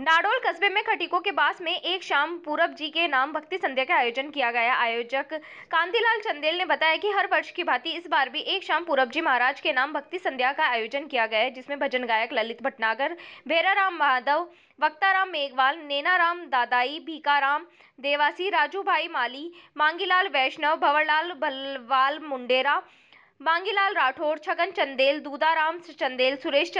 नाडोल कस्बे में खटिकों के पास में एक शाम पूरब जी के नाम भक्ति संध्या का आयोजन किया गया। आयोजक कांतिलाल चंदेल ने बताया कि हर वर्ष की भांति इस बार भी एक शाम पूरब जी महाराज के नाम भक्ति संध्या का आयोजन किया गया है, जिसमें भजन गायक ललित भटनागर, भेराराम महादव, वक्ताराम मेघवाल, नेनाराम दादाई, भीकाराम देवासी, राजू भाई माली, मांगीलाल वैष्णव, भंवरलाल बलवाल, मुंडेरा, मांगीलाल राठौर, छगन चंदेल, दूधाराम चंदेल, सुरेश